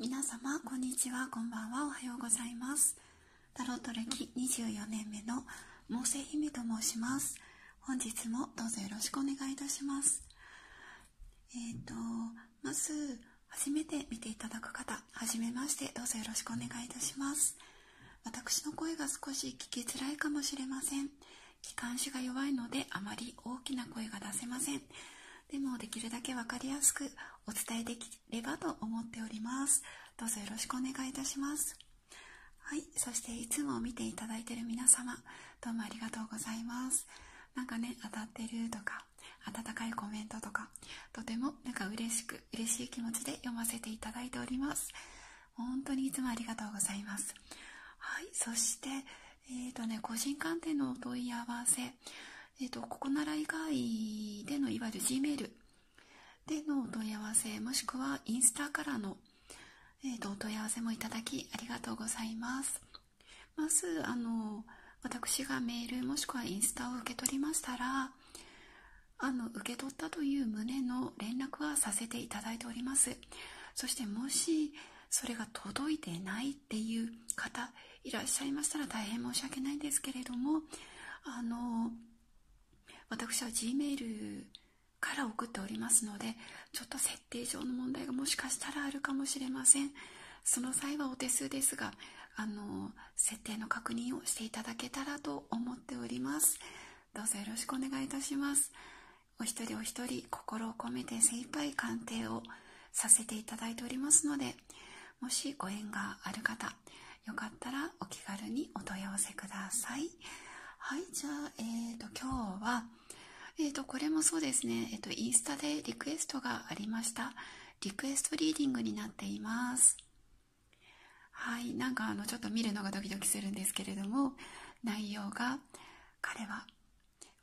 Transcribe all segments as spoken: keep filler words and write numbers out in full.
皆様こんにちは、こんばんは、おはようございます。タロット歴にじゅうよねんめのモーセ姫と申します。本日もどうぞよろしくお願いいたします。えーと、まず初めて見ていただく方、はじめまして、どうぞよろしくお願いいたします。私の声が少し聞きづらいかもしれません。気管支が弱いのであまり大きな声が出せません。でもできるだけ分かりやすくお伝えできればと思っております。どうぞよろしくお願いいたします。はい、そしていつも見ていただいている皆様、どうもありがとうございます。なんかね、当たってるとか、温かいコメントとか、とてもなんか嬉しく、嬉しい気持ちで読ませていただいております。本当にいつもありがとうございます。はい、そして、えーとね、個人鑑定のお問い合わせ、えーと、ここなら以外でのいわゆる G メールでのお問い合わせ、もしくはインスタからの、えーと、お問い合わせもいただきありがとうございます。まず、あの、私がメールもしくはインスタを受け取りましたら、あの、受け取ったという旨の連絡はさせていただいております。そしてもし、それが届いてないっていう方いらっしゃいましたら大変申し訳ないんですけれども、あの私は G メールから送っておりますので、ちょっと設定上の問題がもしかしたらあるかもしれません。その際はお手数ですが、あの設定の確認をしていただけたらと思っております。どうぞよろしくお願いいたします。お一人お一人心を込めて精一杯鑑定をさせていただいておりますので、もしご縁がある方、よかったらお気軽にお問い合わせください。はい、じゃあ、えーと、今日は、えーと、これもそうですね、えーと、インスタでリクエストがありました。リクエストリーディングになっています。はい、なんかあの、ちょっと見るのがドキドキするんですけれども、内容が、彼は、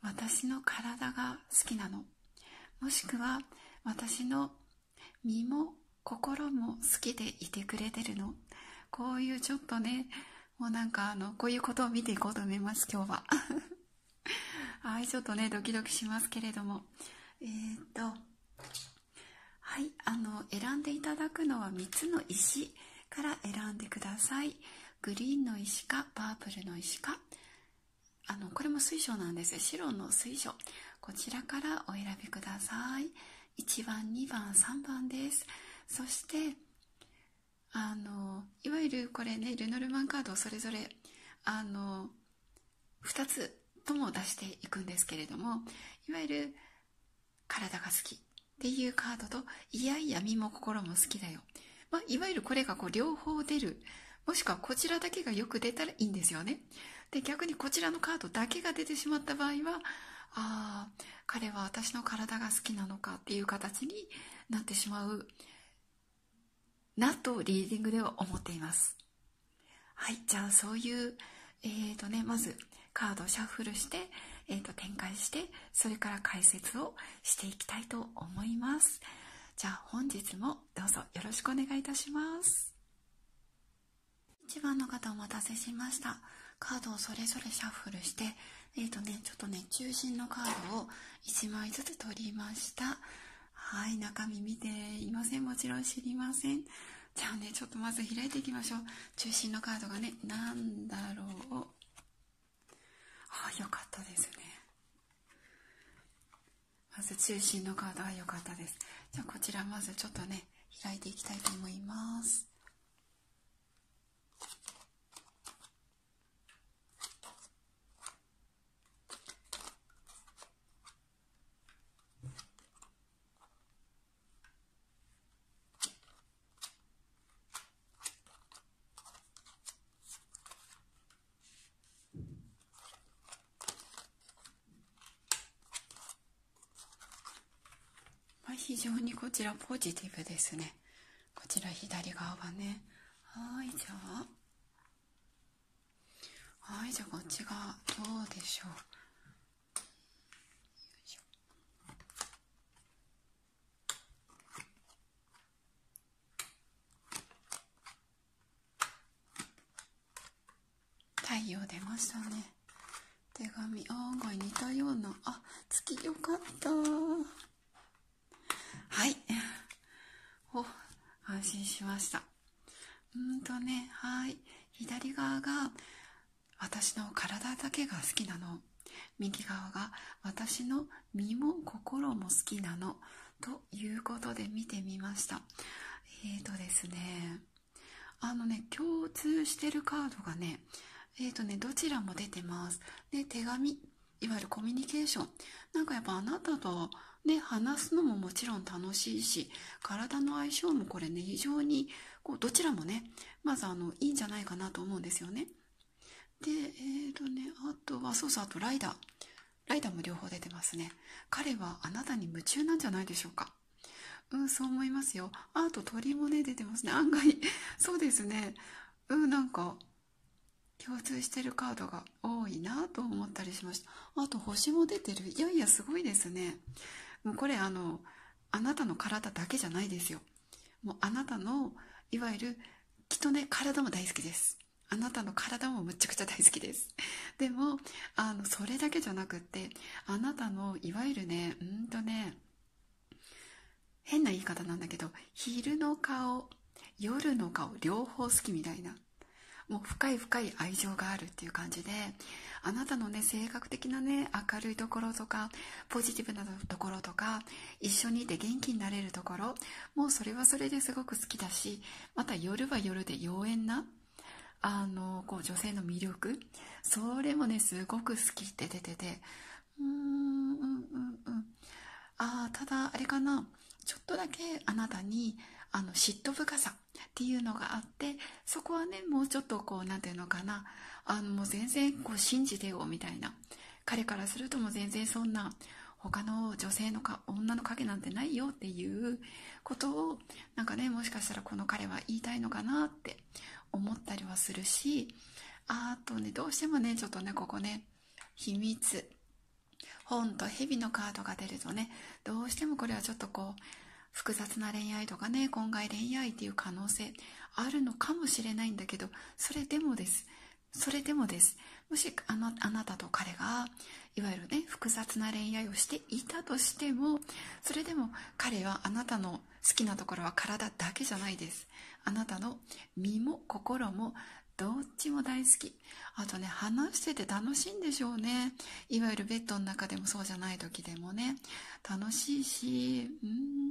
私の体が好きなの。もしくは、私の身も、心も好きでいてくれてるの。こういうちょっとね、もうなんかあの、こういうことを見ていこうと思います、今日は。はい、ちょっとね、ドキドキしますけれども。えーっと、はい、あの、選んでいただくのはみっつの石から選んでください。グリーンの石か、パープルの石か。あの、これも水晶なんです。白の水晶。こちらからお選びください。いちばん、にばん、さんばんです。そしてあのいわゆるこれね、ルノルマンカードをそれぞれあのふたつとも出していくんですけれども、いわゆる体が好きっていうカードと、いやいや身も心も好きだよ、まあ、いわゆるこれがこう両方出る、もしくはこちらだけがよく出たらいいんですよね。で、逆にこちらのカードだけが出てしまった場合は、あー、彼は私の体が好きなのかっていう形になってしまうなとリーディングでは思っています。はい、じゃあそういう、えーとね、まずカードをシャッフルして、えーと展開して、それから解説をしていきたいと思います。じゃあ本日もどうぞよろしくお願いいたします。いちばんの方お待たせしました。カードをそれぞれシャッフルして、えーとね、ちょっとね、中心のカードをいちまいずつ取りました。はい、中身見ていません。もちろん知りません。じゃあね、ちょっとまず開いていきましょう。中心のカードがね、なんだろう。ああ、よかったですね。まず中心のカードはよかったです。じゃあこちらまずちょっとね、開いていきたいと思います。非常にこちらポジティブですね。こちら左側はね。はい、じゃあ。はい、じゃあこっち側どうでしょう。よいしょ。太陽出ましたね。手紙、あ、案外似たような。あ、月よかった。はい、お、安心しました。うんとね、はい。左側が私の体だけが好きなの。右側が私の身も心も好きなの。ということで見てみました。えーとですね、あのね、共通してるカードがね、えーとね、どちらも出てます。で、手紙、いわゆるコミュニケーション。なんかやっぱあなたとね、話すのももちろん楽しいし、体の相性もこれね、非常に、こう、どちらもね、まずあの、いいんじゃないかなと思うんですよね。で、えーとね、あとは、そうそう、あとライダー。ライダーも両方出てますね。彼はあなたに夢中なんじゃないでしょうか。うん、そう思いますよ。あと鳥もね、出てますね。案外、そうですね。うん、なんか、共通してるカードが多いなと思ったりしました。あと星も出てる。いやいや、すごいですね。もうこれ、あの、あなたの体だけじゃないですよ。もうあなたの、いわゆる、きっとね、体も大好きです。あなたの体もむちゃくちゃ大好きです。でも、あの、それだけじゃなくって、あなたの、いわゆるね、うんとね、変な言い方なんだけど、昼の顔、夜の顔、両方好きみたいな。もう深い深い愛情があるっていう感じで、あなたのね、性格的なね、明るいところとか、ポジティブなところとか、一緒にいて元気になれるところ、もうそれはそれですごく好きだし、また夜は夜で妖艶な、あの、こう女性の魅力、それもね、すごく好きって出てて、うーん、うん、うん、うん。ああ、ただ、あれかな、ちょっとだけあなたに、あの嫉妬深さっていうのがあって、そこはね、もうちょっとこう、なんていうのかな、あのもう全然こう信じてよみたいな、彼からするともう全然そんな他の女性のか女の影なんてないよっていうことを、なんかね、もしかしたらこの彼は言いたいのかなって思ったりはするし、あとね、どうしてもね、ちょっとね、ここね、秘密、本と蛇のカードが出るとね、どうしてもこれはちょっとこう複雑な恋愛とかね、婚外恋愛っていう可能性あるのかもしれないんだけど、それでもです。それでもです。もしあの、あなたと彼が、いわゆるね、複雑な恋愛をしていたとしても、それでも彼はあなたの好きなところは体だけじゃないです。あなたの身も心もどっちも大好き。あとね、話してて楽しいんでしょうね。いわゆるベッドの中でもそうじゃない時でもね、楽しいし、うーん。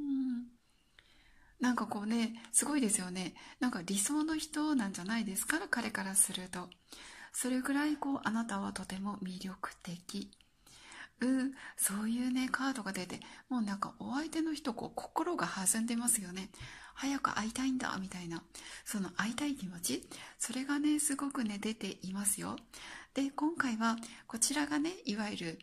なんかこうね、すごいですよね。なんか理想の人なんじゃないですから、彼からすると。それぐらいこう、あなたはとても魅力的。うん、そういうね、カードが出て、もうなんかお相手の人、こう、心が弾んでますよね。早く会いたいんだ、みたいな。その会いたい気持ち、それがね、すごくね、出ていますよ。で、今回は、こちらがね、いわゆる、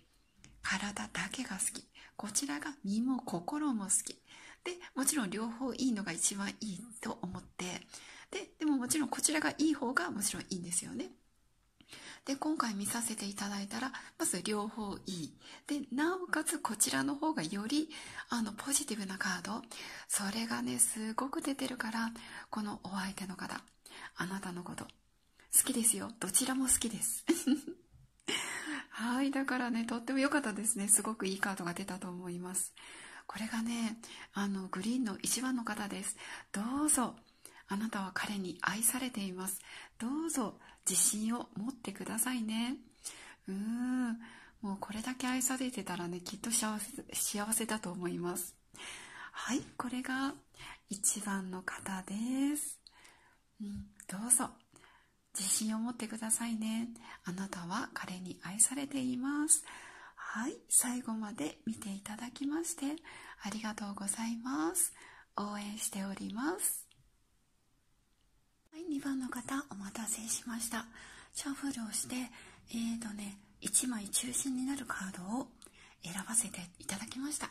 体だけが好き。こちらが身も心も好き。で、もちろん両方いいのが一番いいと思って。で、でももちろんこちらがいい方がもちろんいいんですよね。で、今回見させていただいたら、まず両方いい。で、なおかつこちらの方がより、あの、ポジティブなカード。それがね、すごく出てるから、このお相手の方、あなたのこと、好きですよ。どちらも好きです。はい、だからね、とっても良かったですね。すごくいいカードが出たと思います。これがね、あの、グリーンのいちばんの方です。どうぞ、あなたは彼に愛されています。どうぞ、自信を持ってくださいね。うーん、もうこれだけ愛されてたらね、きっと幸せ、幸せだと思います。はい、これがいちばんの方です。うん、どうぞ、自信を持ってくださいね。あなたは彼に愛されています。はい、最後まで見ていただきましてありがとうございます。応援しております。はい、にばんの方お待たせしました。シャッフルをして、えーとね、いちまい中心になるカードを選ばせていただきました。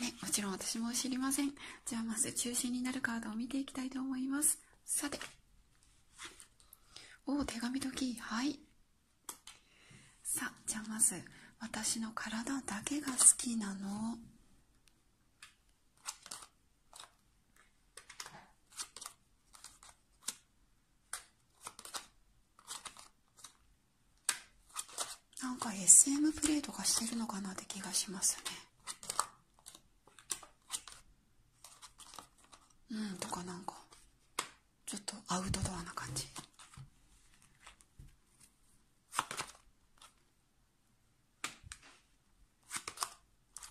ね、もちろん私も知りません。じゃあまず中心になるカードを見ていきたいと思います。さて。おー、手紙とキー、はい。さあ、じゃあまず、私の体だけが好きなの。なんか エスエム プレイとかしてるのかなって気がしますね。うん、とかなんか。ちょっとアウトドアな感じ。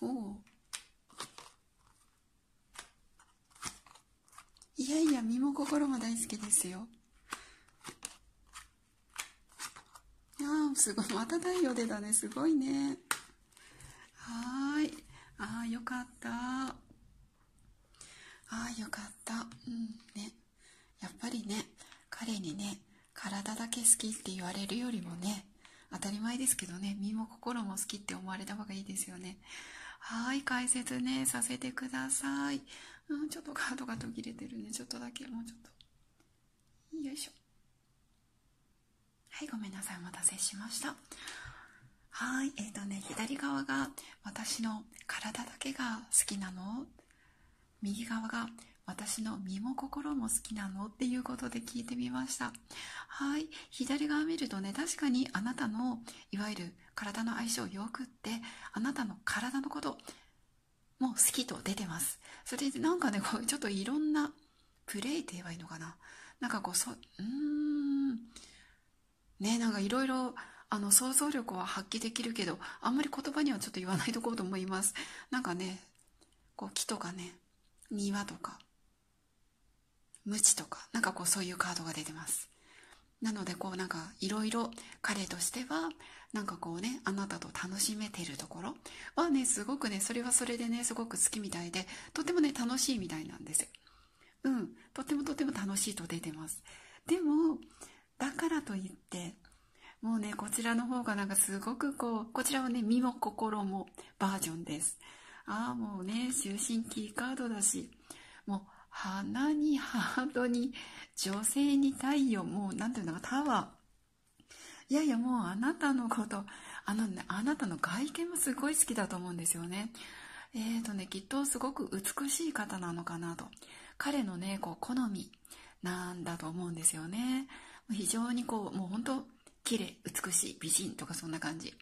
おお、いやいや、身も心も大好きですよ。いやー、すごい、また太陽出たね、すごいね。はーい、あーよかった、あーよかった。うんね、やっぱりね、彼にね、体だけ好きって言われるよりもね、当たり前ですけどね、身も心も好きって思われた方がいいですよね。はーい、解説ね、させてください。うん、ちょっとカードが途切れてるね。ちょっとだけ、もうちょっと。よいしょ。はい、ごめんなさい。お待たせしました。はーい、えっとね、左側が、私の体だけが好きなの？右側が、私の身も心も好きなのっていうことで聞いてみました。はい。左側見るとね、確かにあなたの、いわゆる体の相性よくって、あなたの体のことも好きと出てます。それでなんかね、こうちょっといろんなプレイって言えばいいのかな。なんかこう、そう、うーん。ね、なんかいろいろ、あの、想像力は発揮できるけど、あんまり言葉にはちょっと言わないとこうと思います。なんかね、こう木とかね、庭とか、無知とか、なんかこうそういうカードが出てます。なのでこうなんかいろいろ彼としては、なんかこうね、あなたと楽しめてるところはね、すごくね、それはそれでね、すごく好きみたいで、とってもね、楽しいみたいなんですよ。うん、とってもとっても楽しいと出てます。でも、だからといって、もうね、こちらの方がなんかすごくこう、こちらはね、身も心もバージョンです。ああ、もうね、終身キーカードだし、もう、花にハートに女性に太陽、もうなんていうのか、タワー。いやいや、もうあなたのこと、あのね、あなたの外見もすごい好きだと思うんですよね。えっとね、きっとすごく美しい方なのかなと。彼のね、こう、好みなんだと思うんですよね。非常にこう、もう本当、綺麗、美しい、美人とかそんな感じ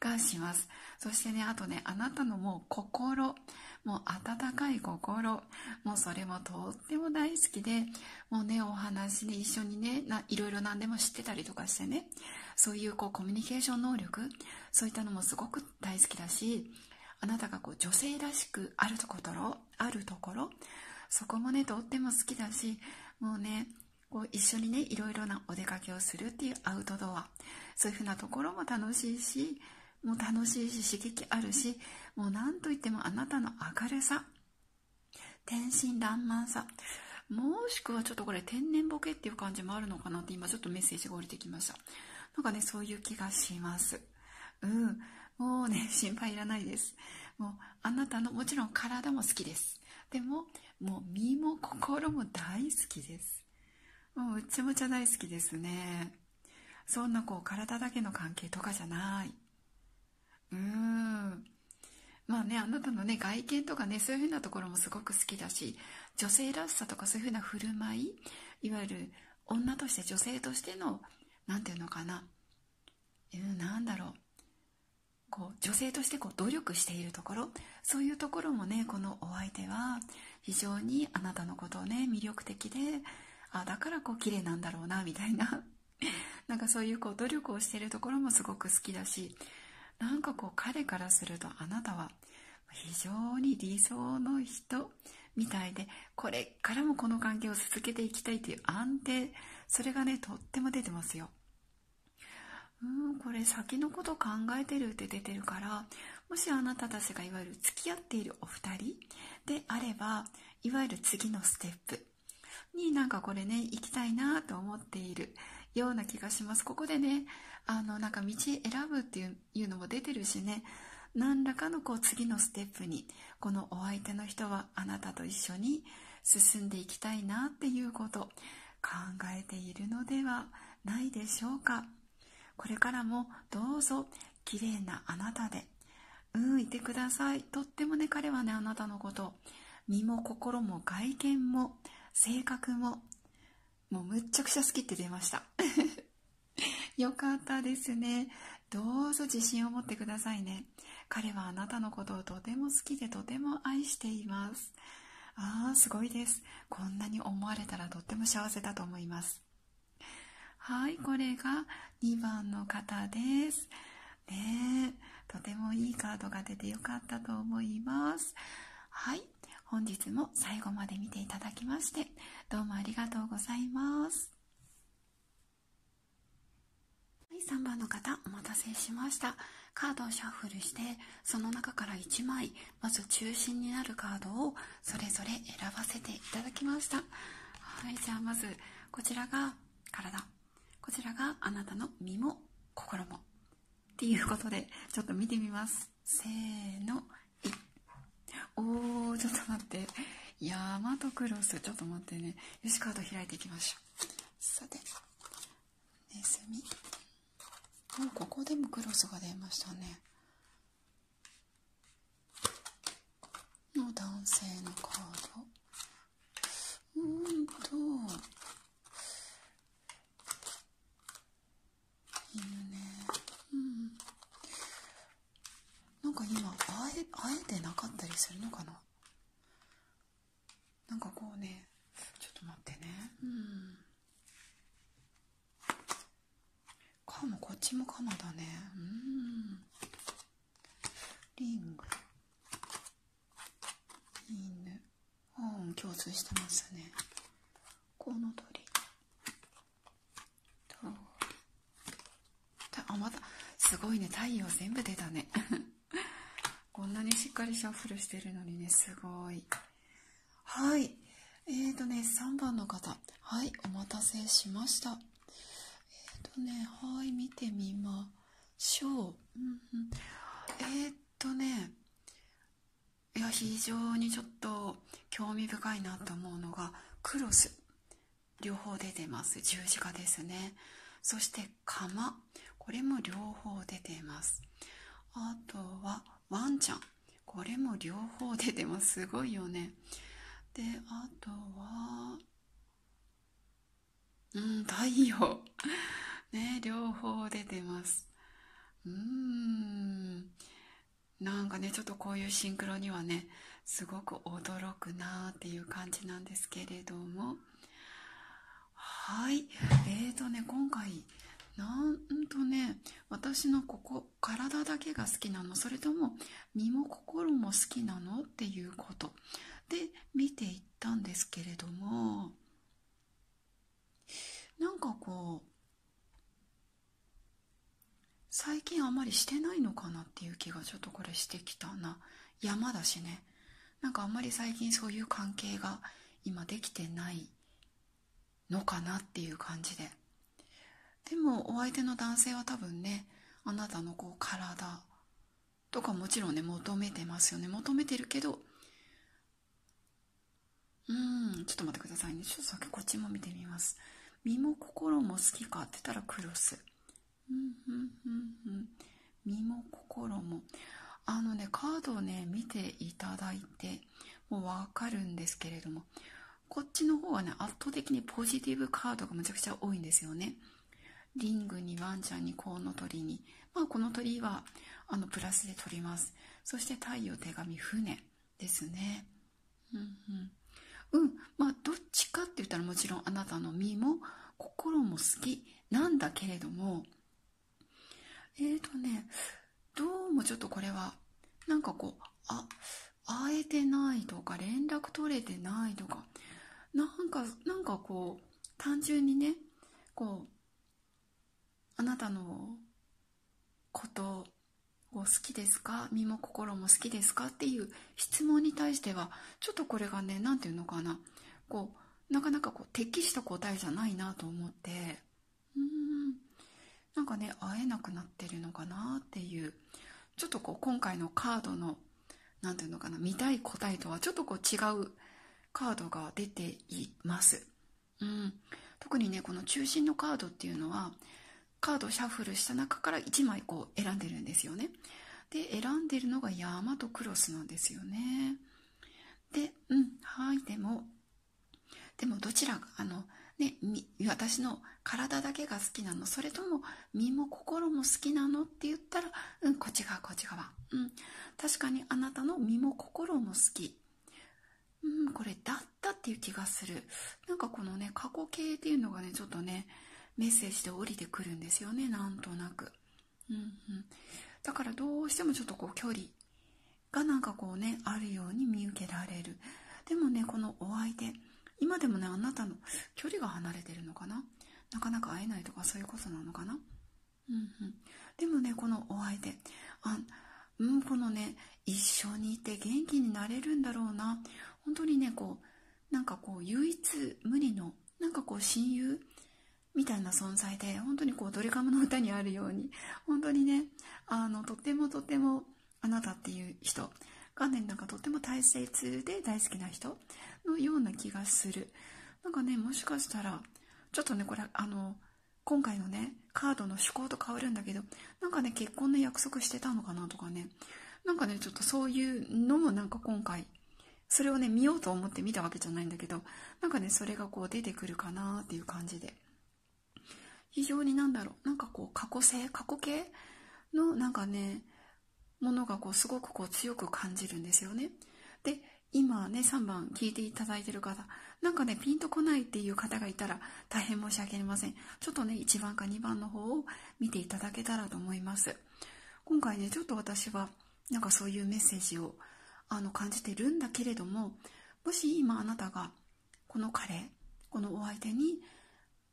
がします。そしてね、あとね、あなたのもう心、もう温かい心、もうそれもとっても大好きで、もうね、お話で一緒にね、いろいろ何でも知ってたりとかしてね、そういうこうコミュニケーション能力、そういったのもすごく大好きだし、あなたがこう女性らしくあるところ、あるところ、そこもね、とっても好きだし、もうね、こう一緒にね、いろいろなお出かけをするっていうアウトドア。そういうふうなところも楽しいし、もう楽しいし、刺激あるし、もうなんといってもあなたの明るさ、天真爛漫さ、もしくはちょっとこれ天然ボケっていう感じもあるのかなって今ちょっとメッセージが降りてきました。なんかね、そういう気がします。うん。もうね、心配いらないです。もうあなたの、もちろん体も好きです。でも、もう身も心も大好きです。もうめちゃめちゃ大好きですね。そんなこう体だけの関係とかじゃない。うーん。まあね、あなたのね、外見とかね、そういう風なところもすごく好きだし、女性らしさとかそういう風な振る舞い、いわゆる女として女性としての、なんていうのかな。うん、なんだろう。こう女性としてこう努力しているところ、そういうところもね、このお相手は非常にあなたのことをね、魅力的で、あ、だからこう綺麗なんだろうなみたいななんかそういうこう努力をしているところもすごく好きだし、なんかこう彼からするとあなたは非常に理想の人みたいで、これからもこの関係を続けていきたいという安定、それがねとっても出てますよ。うん、これ先のこと考えてるって出てるから、もしあなたたちがいわゆる付き合っているお二人であれば、いわゆる次のステップになんかこれね、行きたいなと思っているような気がします。ここでね、あの、なんか道選ぶっていう、いうのも出てるしね、何らかのこう次のステップに、このお相手の人はあなたと一緒に進んでいきたいなっていうこと考えているのではないでしょうか。これからもどうぞ綺麗なあなたで、うん、いてください。とってもね、彼はね、あなたのこと、身も心も外見も、性格も、もうむっちゃくちゃ好きって出ました。よかったですね。どうぞ自信を持ってくださいね。彼はあなたのことをとても好きでとても愛しています。ああ、すごいです。こんなに思われたらとっても幸せだと思います。はい、これがにばんの方です。ねえ、とてもいいカードが出てよかったと思います。はい、本日も最後まで見ていただきまして、どうもありがとうございます。はい、さんばんの方、お待たせしました。カードをシャッフルして、その中からいちまい、まず中心になるカードをそれぞれ選ばせていただきました。はい、じゃあまず、こちらが体、こちらがあなたの身も心も。っていうことで、ちょっと見てみます。せーの、いっ。おー、ちょっと待って。ヤマトクロス、ちょっと待ってね。よし、カード開いていきましょう。さて、ネズミ。お、ここでもクロスが出ましたね。の男性のカード。うんと、犬ね。なんか今あえ、あえてなかったりするのかな。なんかこうね、ちょっと待ってね。うん。カモ、こっちもカモだね。うん。リング。犬。うん、共通してますね。この鳥。と。あ、また、すごいね、太陽全部出たね。こんなにしっかりシャッフルしてるのにね、すごい。はい。えっとね、さんばんの方。はい、お待たせしました。えっとね、はい、見てみましょう。うんうん、えっとね、いや、非常にちょっと興味深いなと思うのが、クロス。両方出てます。十字架ですね。そして、釜。これも両方出てます。あとは、ワンちゃん。これも両方出てます。すごいよね。で、あとは、うん、太陽。ね、両方出てます。うーん。なんかね、ちょっとこういうシンクロにはね、すごく驚くなーっていう感じなんですけれども。はい。えーとね、今回、なんとね、私のここ、体だけが好きなの、それとも身も心も好きなのっていうことで見ていったんですけれども、なんかこう、最近あまりしてないのかなっていう気がちょっとこれしてきたな。山だしね。なんかあんまり最近そういう関係が今できてないのかなっていう感じで。でもお相手の男性は多分ね、あなたのこう体とかもちろんね、求めてますよね。求めてるけど、うーん、ちょっと待ってくださいね。ちょっとさっきこっちも見てみます。身も心も好きかって言ったらクロス。うんうんうんうん。身も心も。あのね、カードをね、見ていただいて、もうわかるんですけれども、こっちの方はね、圧倒的にポジティブカードがめちゃくちゃ多いんですよね。リングにワンちゃんにコウノトリに、まあ、この鳥はあのプラスで取ります。そして太陽、手紙、船ですね。うんうん。うん、まあどっちかって言ったらもちろんあなたの身も心も好きなんだけれども、えっとね、どうもちょっとこれはなんかこう、あ、会えてないとか連絡取れてないとか、なんかなんかこう単純にね、こうあなたのことを好きですか、身も心も好きですかっていう質問に対しては、ちょっとこれがね、なんていうのかな、こう、なかなかこう、適した答えじゃないなと思って、うーん、なんかね、会えなくなってるのかなっていう、ちょっとこう、今回のカードの、なんていうのかな、見たい答えとはちょっとこう、違うカードが出ています。うん、特にね、この中心のカードっていうのは、カードをシャッフルした中からいちまいこう選んでるんですよね。で、選んでるのがヤマトクロスなんですよね。で、うん、はい、でも、でもどちらが、あの、ね、私の体だけが好きなの、それとも身も心も好きなのって言ったら、うん、こっち側、こっち側。うん、確かにあなたの身も心も好き。うん、これだったっていう気がする。なんかこのね、過去形っていうのがね、ちょっとね、メッセージで降りてくるんですよね、なんとなく。うんうん、だからどうしてもちょっとこう距離がなんかこうね、あるように見受けられる。でもね、このお相手、今でもね、あなたの距離が離れてるのかな、なかなか会えないとかそういうことなのかな。うんうん、でもね、このお相手、あ、うん、このね、一緒にいて元気になれるんだろうな。本当にね、こう、なんかこう、唯一無二の、なんかこう、親友みたいな存在で、本当にこう、ドリカムの歌にあるように、本当にね、あの、とってもとっても、あなたっていう人がね、なんかとっても大切で大好きな人のような気がする。なんかね、もしかしたら、ちょっとね、これ、あの、今回のね、カードの趣向と変わるんだけど、なんかね、結婚の約束してたのかなとかね、なんかね、ちょっとそういうのもなんか今回、それをね、見ようと思って見たわけじゃないんだけど、なんかね、それがこう出てくるかなっていう感じで。非常になんだろう、なんかこう、過去性、過去形のなんかね、ものがこう、すごくこう、強く感じるんですよね。で、今ね、さんばん聞いていただいてる方、なんかね、ピンとこないっていう方がいたら大変申し訳ありません。ちょっとね、いちばんかにばんの方を見ていただけたらと思います。今回ね、ちょっと私は、なんかそういうメッセージをあの感じてるんだけれども、もし今あなたが、この彼、このお相手に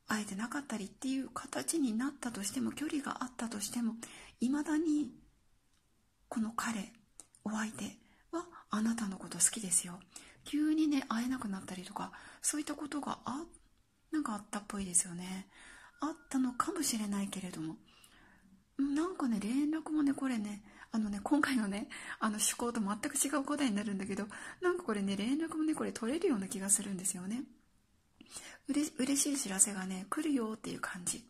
会えてなかったりっていう形になったとしても、距離があったとしても、いまだに、この彼、お相手、あなたのこと好きですよ。急にね、会えなくなったりとか、そういったことがあなんかあったっぽいですよね。あったのかもしれないけれども、なんかね、連絡もね、これね、あのね、今回のね、あの趣向と全く違う答えになるんだけど、なんかこれね、連絡もね、これ取れるような気がするんですよね。うれ、嬉しい知らせがね、来るよっていう感じ。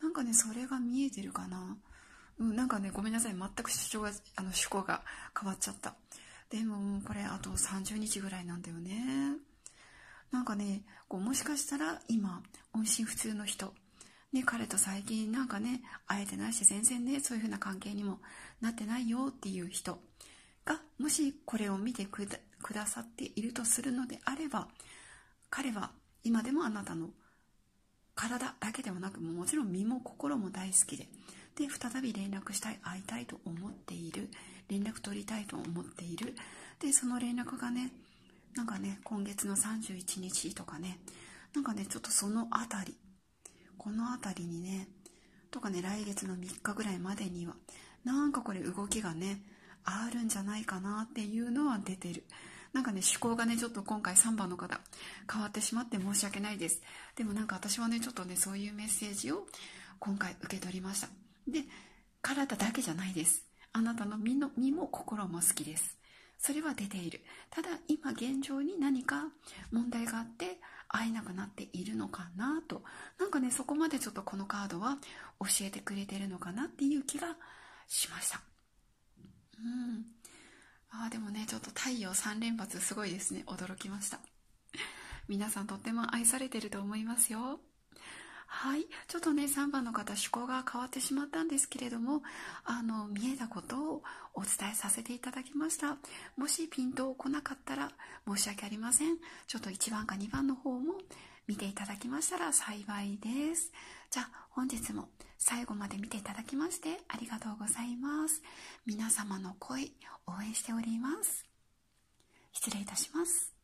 なんかね、それが見えてるかな。うん、なんかね、ごめんなさい、全く主張が、あの趣向が変わっちゃった。でもこれあとさんじゅうにちぐらいなんだよね。なんかね、こうもしかしたら今音信不通の人、ね、彼と最近なんかね会えてないし、全然ねそういう風な関係にもなってないよっていう人が、もしこれを見てく だ, くださっているとするのであれば、彼は今でもあなたの体だけではなく、もちろん身も心も大好きで、で再び連絡したい、会いたいと思っている、連絡取りたいと思っている。でその連絡がね、なんかね、今月のさんじゅういちにちとかね、なんかね、ちょっとそのあたり、このあたりにね、とかね、来月のみっかぐらいまでにはなんかこれ動きがねあるんじゃないかなっていうのは出てる。なんかね、趣向がねちょっと今回さんばんの方変わってしまって申し訳ないです。でもなんか私はねちょっとねそういうメッセージを今回受け取りました。で、体だけじゃないです。あなたの身の、身も心も好きです。それは出ている。ただ、今現状に何か問題があって会えなくなっているのかなと。なんかね、そこまでちょっとこのカードは教えてくれてるのかなっていう気がしました。うん。ああ、でもね、ちょっと太陽さん連発すごいですね。驚きました。皆さんとっても愛されてると思いますよ。はい、ちょっとねさんばんの方趣向が変わってしまったんですけれども、あの見えたことをお伝えさせていただきました。もしピンと来なかったら申し訳ありません。ちょっといちばんかにばんの方も見ていただきましたら幸いです。じゃあ本日も最後まで見ていただきましてありがとうございます。皆様の声応援しております。失礼いたします。